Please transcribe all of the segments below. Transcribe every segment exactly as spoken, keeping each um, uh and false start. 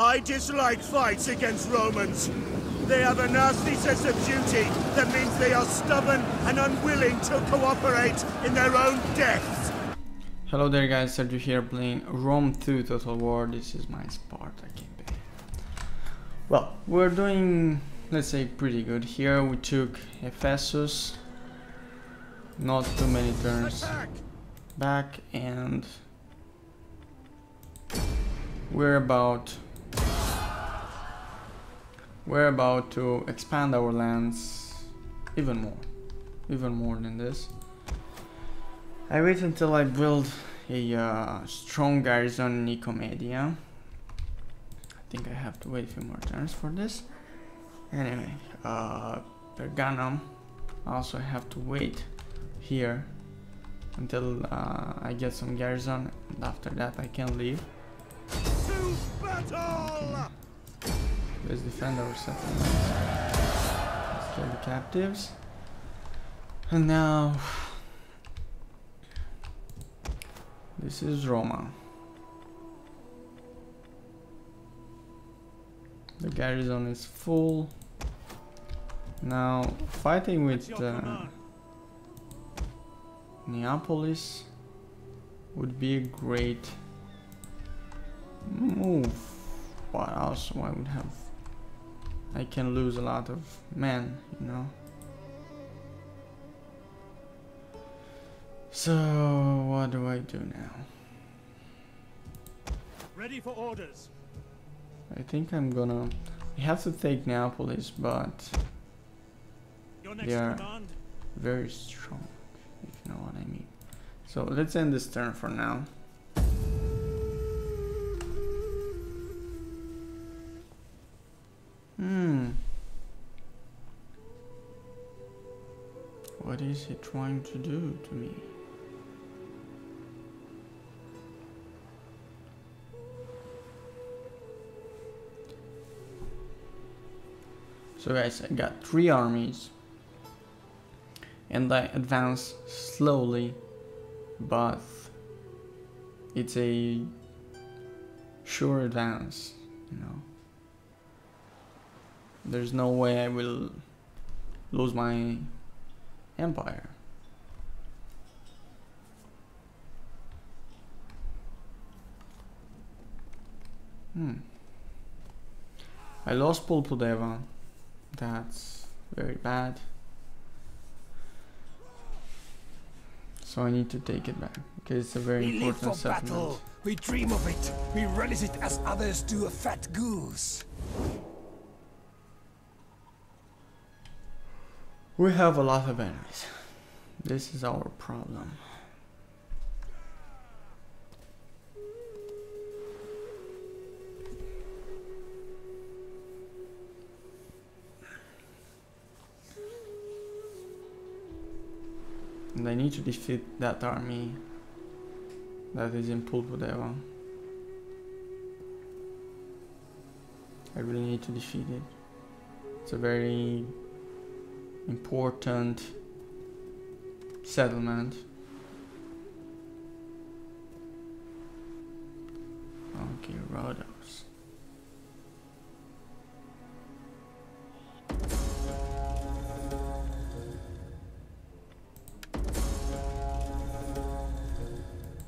I dislike fights against Romans. They have a nasty sense of duty that means they are stubborn and unwilling to cooperate in their own deaths. Hello there guys, Sergio here playing Rome two Total War. This is my Sparta campaign. Well, we're doing, let's say, pretty good here. We took Ephesus, not too many turns back, and we're about we're about to expand our lands even more even more than this. I wait until I build a uh, strong garrison in Nicomedia. I think I have to wait a few more turns for this. Anyway, uh, Pergamum, also I have to wait here until uh, I get some garrison, and after that I can leave. To battle! Okay. Let's defend our settlement. Let's kill the captives. And now, this is Roma. The garrison is full. Now, fighting with uh, Neapolis would be a great move, but also I would have, I can lose a lot of men, you know. So what do I do now? Ready for orders. I think I'm gonna, we have to take Neapolis, but they are very strong, if you know what I mean. So let's end this turn for now. Hmm. What is he trying to do to me? So guys, I got three armies and I advance slowly, but it's a sure advance, you know. There's no way I will lose my empire. Hmm. I lost Pulpudeva. That's very bad. So I need to take it back because it's a very we important live for settlement. Battle. We dream of it. We relish it as others do a fat goose. We have a lot of enemies. This is our problem. And I need to defeat that army that is in Pulpudeva. I really need to defeat it. It's a very important settlement. Okay, Rhodos.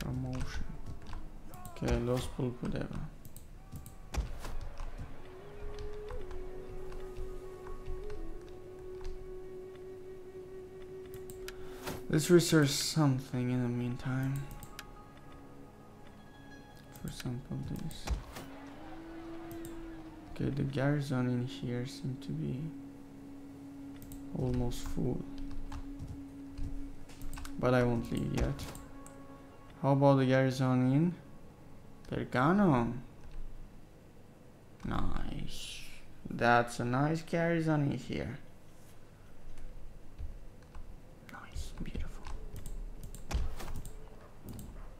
Promotion. Okay, Los Pulpudeva. Let's research something in the meantime. For example, this. Okay, the garrison in here seem to be almost full, but I won't leave yet. How about the garrison in Pergamo? Nice. That's a nice garrison in here. Beautiful.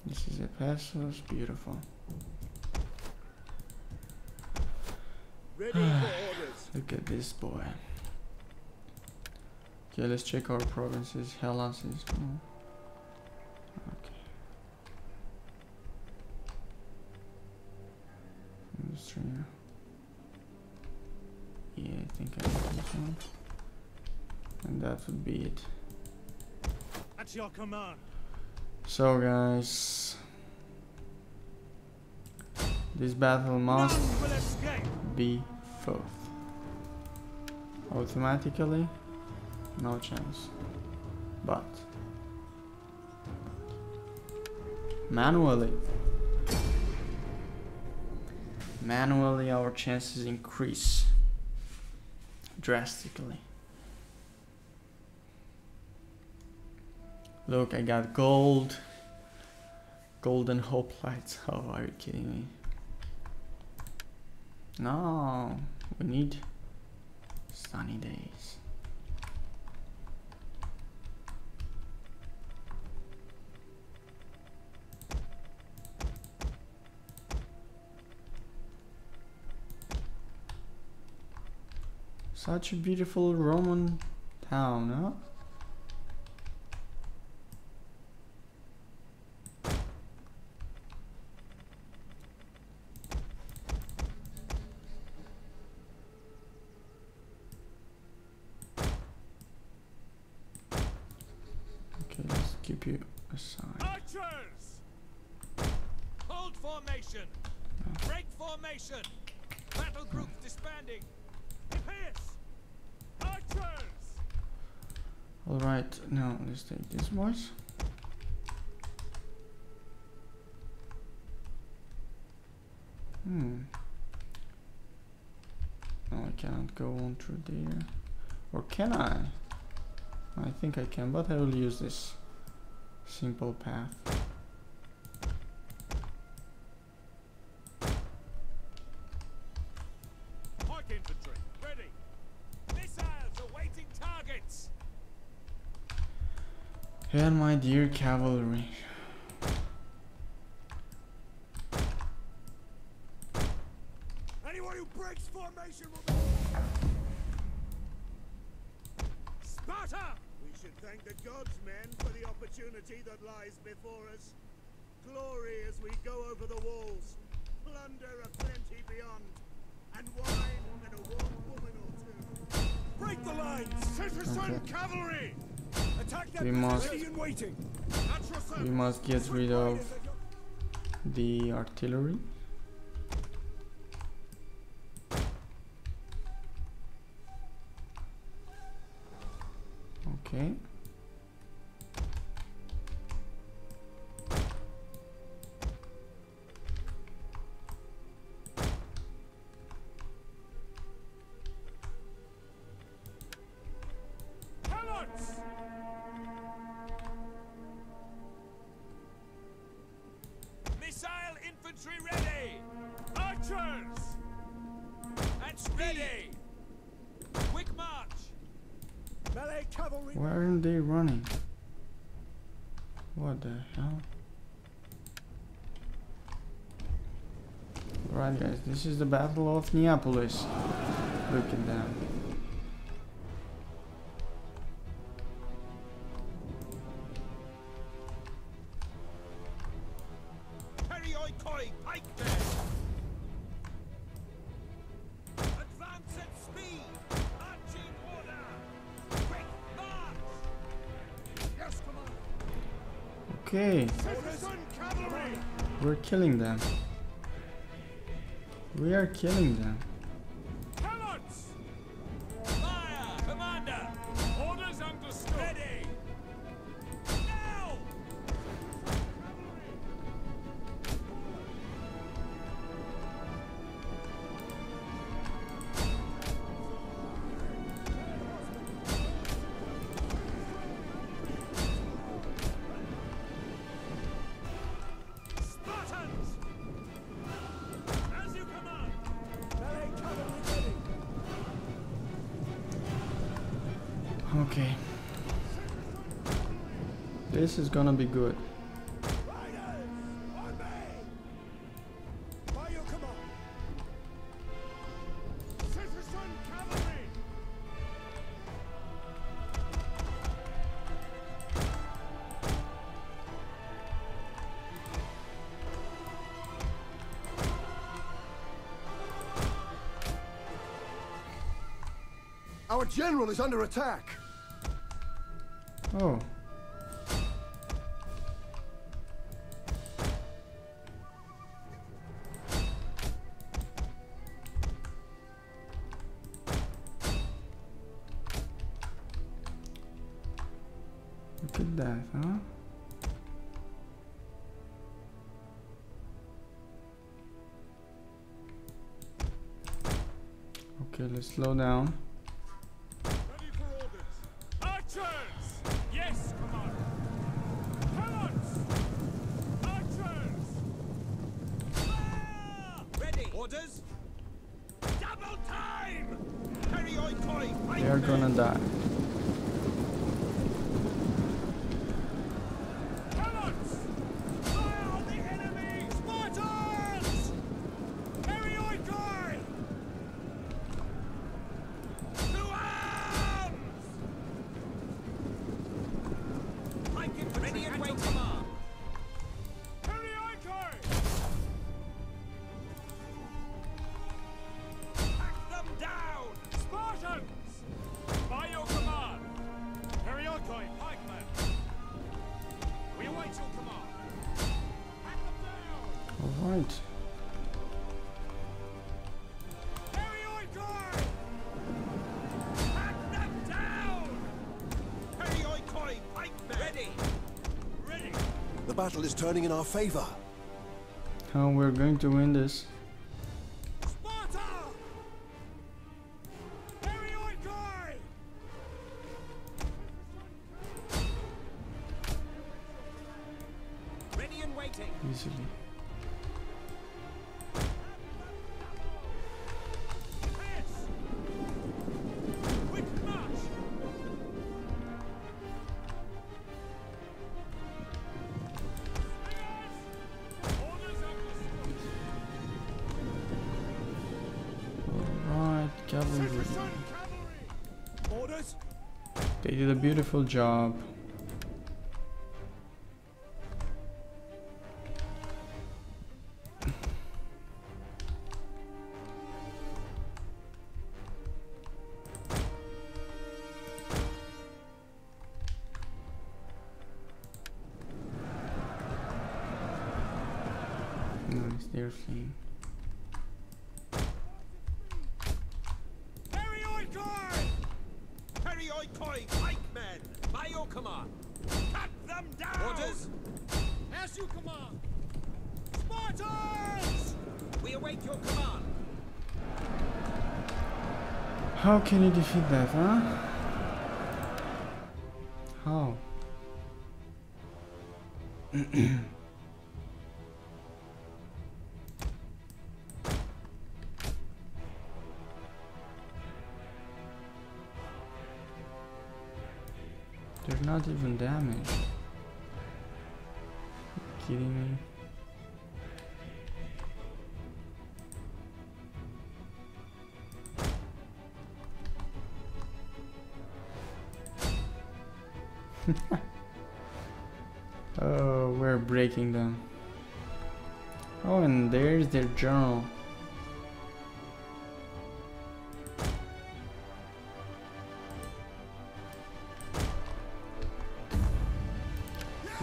This is a Passos, beautiful. Ready for orders. Look at this boy. Okay, let's check our provinces. Hellas is more. Okay. Industry And yeah, I think I have this one. And that would be it. At your command. So guys, this battle must be fought. Automatically, no chance. But manually, manually our chances increase drastically. Look, I got gold, golden hoplites. Oh, are you kidding me? No, we need sunny days. Such a beautiful Roman town, huh? Take this voice. Hmm. No, I cannot go on through there. Or can I? I think I can, but I will use this simple path. And my dear cavalry. Anyone who breaks formation will be Sparta! We should thank the gods, men, for the opportunity that lies before us. Glory as we go over the walls, plunder a plenty beyond, and wine and a warm woman or two. Break the lines, citizen okay. Cavalry! We must, we must get rid of the artillery. Okay. This is the Battle of Neapolis. Look at them. Okay. We're killing them. We are killing them. Pellets! Fire, commander! Orders understood. Ready. Now! Spartans! Okay, this is gonna be good. Our general is under attack. Oh. Look at that, huh? Okay, let's slow down. They're gonna die. The battle is turning in our favor. How we're going to win this? Sparta! Ready and waiting. Easily. They did a beautiful job. Nice, they're fleeing. How can you defeat that, huh? How? They're not even damaged. Are you kidding me? Oh, we're breaking them. Oh, and there's their journal.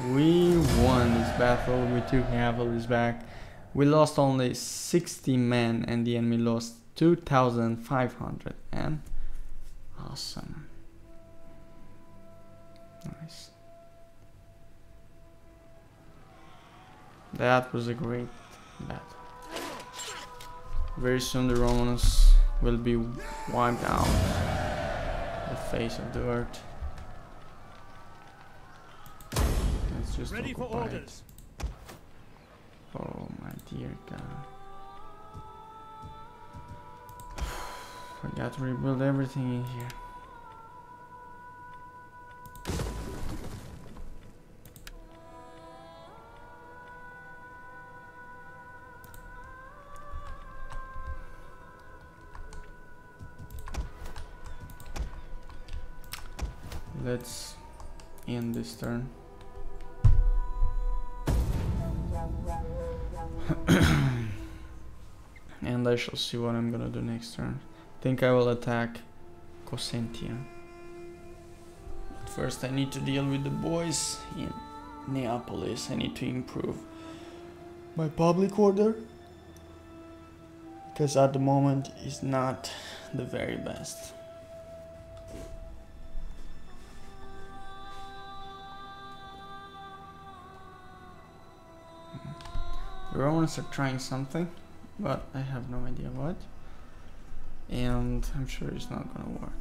We won this battle. We took Neapolis back. We lost only sixty men and the enemy lost two thousand five hundred. And awesome. Nice. That was a great battle. Very soon the Romans will be wiped out the face of the earth. Let's just ready for orders. It. Oh my dear God. I got to rebuild everything in here. Let's end this turn. And I shall see what I'm gonna do next turn. I think I will attack Cosentia. But first I need to deal with the boys in Neapolis. I need to improve my public order, because at the moment it's not the very best. The Romans are trying something, but I have no idea what, and I'm sure it's not gonna work.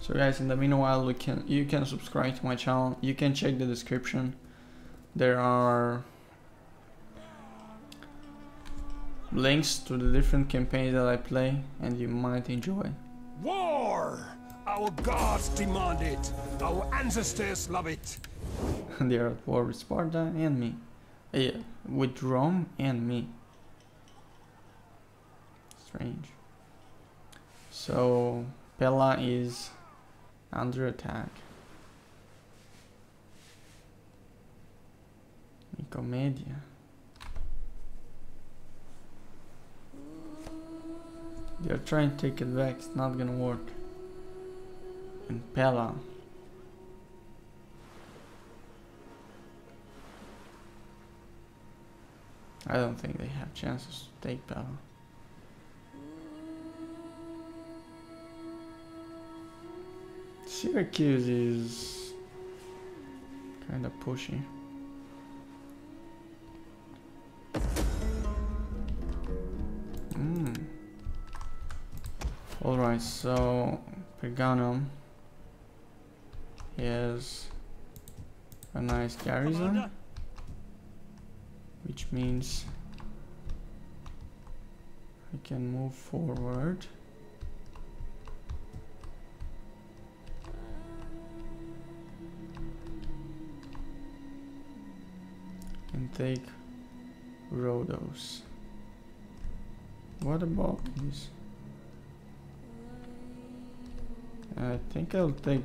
So guys, in the meanwhile, we can you can subscribe to my channel. You can check the description. There are links to the different campaigns that I play, and you might enjoy. War! Our gods demand it. Our ancestors love it. They are at war with Sparta and me. Yeah, with Rome and me. Strange. So Pella is under attack. Nicomedia. They're trying to take it back, it's not gonna work. And Pella. I don't think they have chances to take Pella. Syracuse is kind of pushy. Mm. All right, so Pergamum is a nice garrison, which means I can move forward. And take Rhodos. What about this? I think I'll take.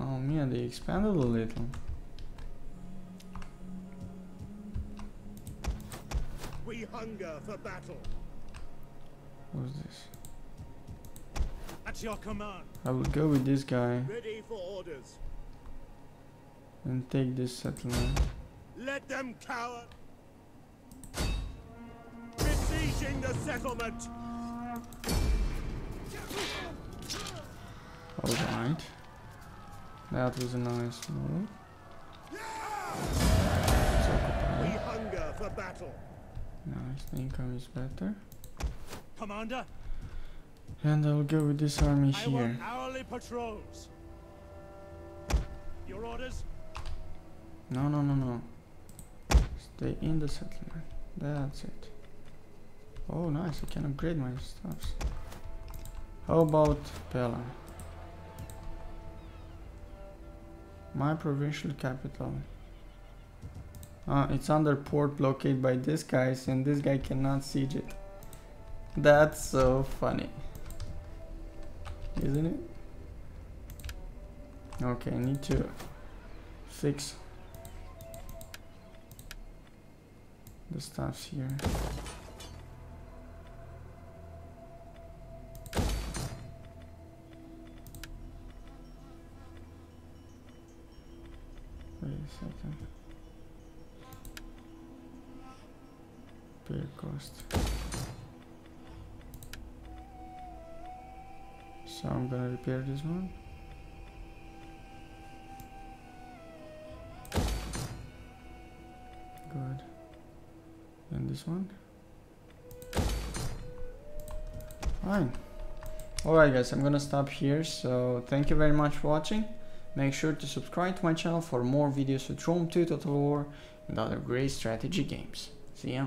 Oh man, they expanded a little. We hunger for battle. What's this? At your command. I will go with this guy. Ready for orders. And take this settlement. Let them cower. Besieging the settlement. All right, that was a nice move. We hunger for battle. Nice, the income is better. Commander. And I'll go with this army here. I want hourly patrols. Your orders. No, no, no, no. Stay in the settlement. That's it. Oh, nice. I can upgrade my stuffs. How about Pella? My provincial capital. Uh, it's under port blockade by these guys, and this guy cannot siege it. That's so funny. Isn't it? Okay, I need to fix the stuffs here. Wait a second. Pay cost. So I'm gonna repair this one. Good. And this one. Fine. Alright guys, I'm gonna stop here. So thank you very much for watching. Make sure to subscribe to my channel for more videos with Rome two, Total War, and other great strategy games. See ya!